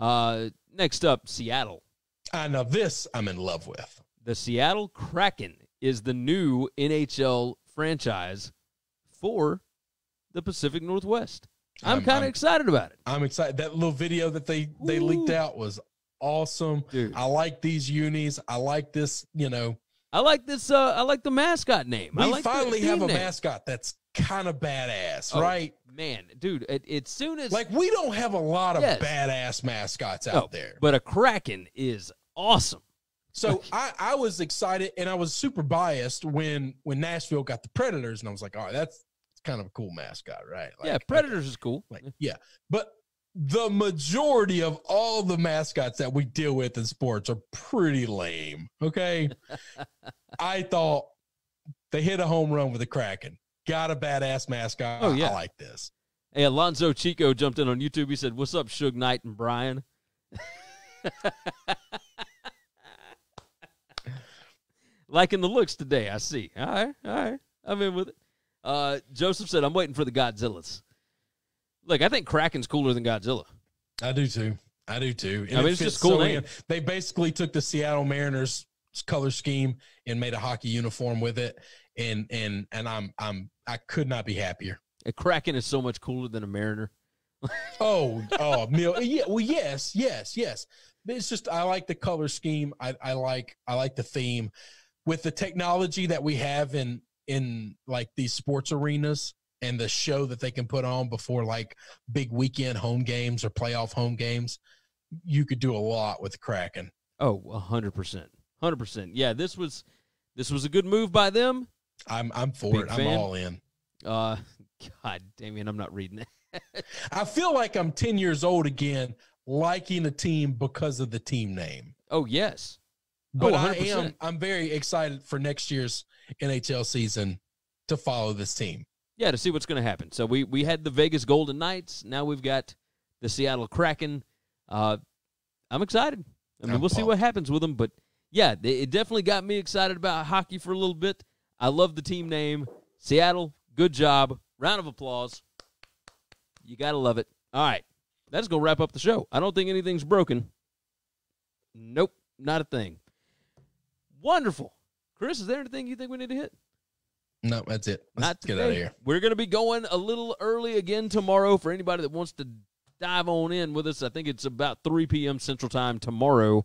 Next up, Seattle. Now this I'm in love with. The Seattle Kraken is the new NHL franchise for the Pacific Northwest. I'm kind of excited about it. I'm excited. That little video that they leaked out was awesome. Dude. I like these unis. I like this, you know. I like this. I like the mascot name. We finally have a mascot that's kind of badass, right? Man, dude, as soon as... Like, we don't have a lot of badass mascots out there. But a Kraken is awesome. So I was excited, and I was super biased when Nashville got the Predators, and I was like, all right, that's kind of a cool mascot, right? Like, yeah, Predators is cool. Like, yeah, but the majority of all the mascots that we deal with in sports are pretty lame, okay? I thought they hit a home run with the Kraken. Got a badass mascot. Oh, yeah. I like this. Hey, Alonzo Chico jumped in on YouTube. He said, what's up, Suge Knight and Brian? Liking the looks today, I see. All right, all right. I'm in with it. Joseph said, I'm waiting for the Godzillas. Look, I think Kraken's cooler than Godzilla. I do, too. I do, too. And I mean, it's just cool. So they basically took the Seattle Mariners color scheme and made a hockey uniform with it. And I could not be happier. A Kraken is so much cooler than a Mariner. Yeah, well, yes. It's just, I like the color scheme. I like the theme with the technology that we have in like these sports arenas and the show that they can put on before like big weekend home games or playoff home games. You could do a lot with Kraken. Oh, 100%, 100%. Yeah. This was a good move by them. I'm for it. I'm all in. God, Damien, I'm not reading it. I feel like I'm 10 years old again, liking the team because of the team name. Oh, yes. But I'm very excited for next year's NHL season to follow this team. Yeah, to see what's going to happen. So we had the Vegas Golden Knights. Now we've got the Seattle Kraken. I'm excited. I mean, we'll see what happens with them, but yeah, it definitely got me excited about hockey for a little bit. I love the team name. Seattle, good job. Round of applause. You got to love it. All right, that's going to wrap up the show. I don't think anything's broken. Nope, not a thing. Wonderful. Chris, is there anything you think we need to hit? No, that's it. Let's get out of here. We're going to be going a little early again tomorrow for anybody that wants to dive on in with us. I think it's about 3 p.m. Central Time tomorrow.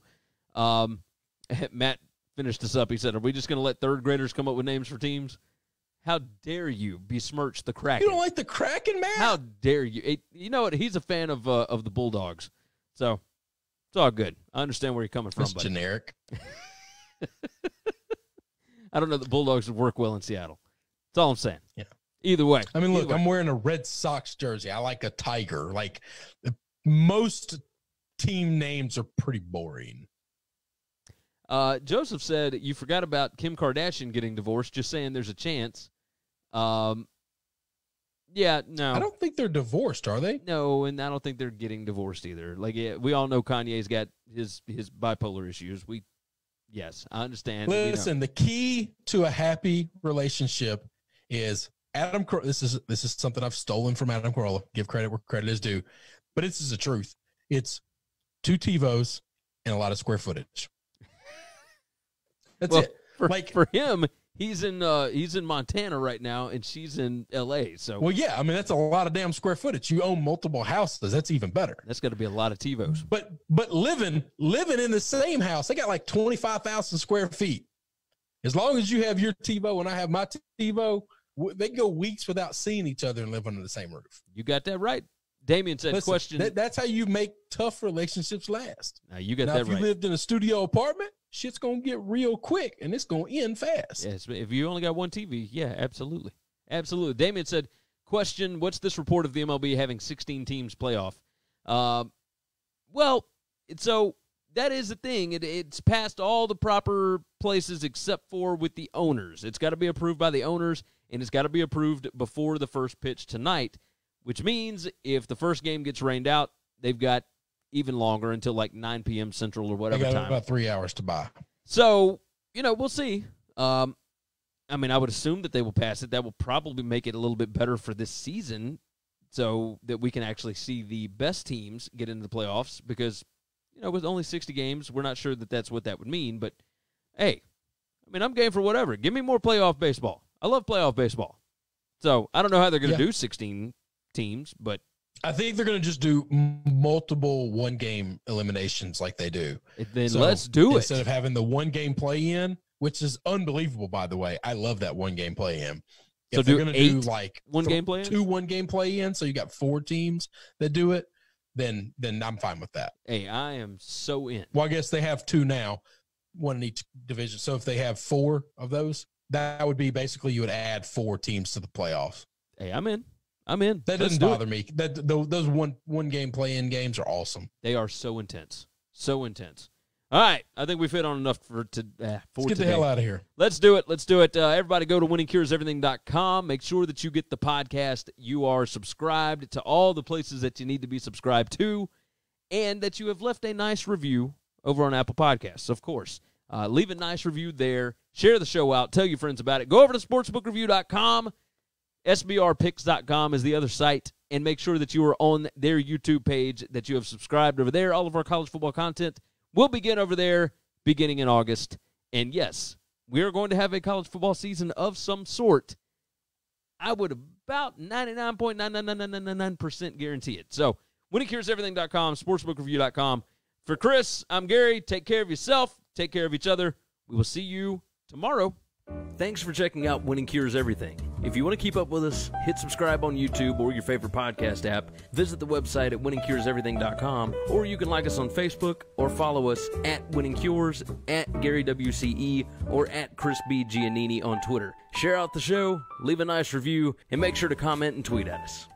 Matt finished this up. He said, are we just going to let third graders come up with names for teams? How dare you besmirch the Kraken? You don't like the Kraken, Matt? How dare you? You know what? He's a fan of the Bulldogs. So it's all good. I understand where you're coming from. That's generic. I don't know that Bulldogs would work well in Seattle. That's all I'm saying. Yeah. Either way. I mean, look, I'm wearing a Red Sox jersey. I like a tiger. Like, most team names are pretty boring. Joseph said, you forgot about Kim Kardashian getting divorced, just saying there's a chance. Yeah, no. I don't think they're divorced, are they? No, and I don't think they're getting divorced either. Like, yeah, we all know Kanye's got his bipolar issues. Yes, I understand. Listen, the key to a happy relationship is Adam Carolla. This is something I've stolen from Adam Carolla. Give credit where credit is due. But this is the truth. It's 2 TiVos and a lot of square footage. That's it. For him, he's in Montana right now, and she's in L.A. So, well, yeah, I mean that's a lot of damn square footage. You own multiple houses. That's even better. That's got to be a lot of TiVos. But living in the same house, they got like 25,000 square feet. As long as you have your TiVo and I have my TiVo, they go weeks without seeing each other and live under the same roof. You got that right. Damien said, listen, question. That's how you make tough relationships last. Now you got that right. If you lived in a studio apartment, shit's going to get real quick, and it's going to end fast. Yes, if you only got one TV, yeah, absolutely. Absolutely. Damien said, question, what's this report of the MLB having 16 teams playoff? Well, so that is the thing. It's passed all the proper places except for with the owners. It's got to be approved by the owners, and it's got to be approved before the first pitch tonight, which means if the first game gets rained out, they've got even longer until like 9 p.m. Central or whatever time. I got about 3 hours to buy. So, you know, we'll see. I mean, I would assume that they will pass it. That will probably make it a little bit better for this season so that we can actually see the best teams get into the playoffs, because, you know, with only 60 games, we're not sure that that's what that would mean. But, hey, I mean, I'm game for whatever. Give me more playoff baseball. I love playoff baseball. So I don't know how they're going to do 16 teams, but I think they're going to just do multiple one-game eliminations like they do. Then so let's do it. Instead of having the one-game play-in, which is unbelievable, by the way. I love that one-game play-in. So they're going to do like one-game play-in? 2 one-game play-ins, so you got 4 teams that do it, then I'm fine with that. Hey, I am so in. Well, I guess they have 2 now, 1 in each division. So if they have 4 of those, that would be basically you would add 4 teams to the playoffs. Hey, I'm in. I'm in. That doesn't bother me. That those one-game play-in games are awesome. They are so intense. So intense. All right. I think we've hit on enough for today. Let's get the hell out of here. Let's do it. Let's do it. Everybody go to winningcureseverything.com. Make sure that you get the podcast. You are subscribed to all the places that you need to be subscribed to, and that you have left a nice review over on Apple Podcasts, of course. Leave a nice review there. Share the show out. Tell your friends about it. Go over to SportsBookReview.com. SBRPicks.com is the other site, and make sure that you are on their YouTube page, that you have subscribed over there. All of our college football content will begin over there beginning in August. And, yes, we are going to have a college football season of some sort. I would about 99.99999% guarantee it. So, WinningCuresEverything.com, SportsBookReview.com. For Chris, I'm Gary. Take care of yourself. Take care of each other. We will see you tomorrow. Thanks for checking out Winning Cures Everything. If you want to keep up with us, hit subscribe on YouTube or your favorite podcast app, visit the website at winningcureseverything.com, or you can like us on Facebook or follow us at Winning Cures, at Gary WCE, or at Chris B. Giannini on Twitter. Share out the show, leave a nice review, and make sure to comment and tweet at us.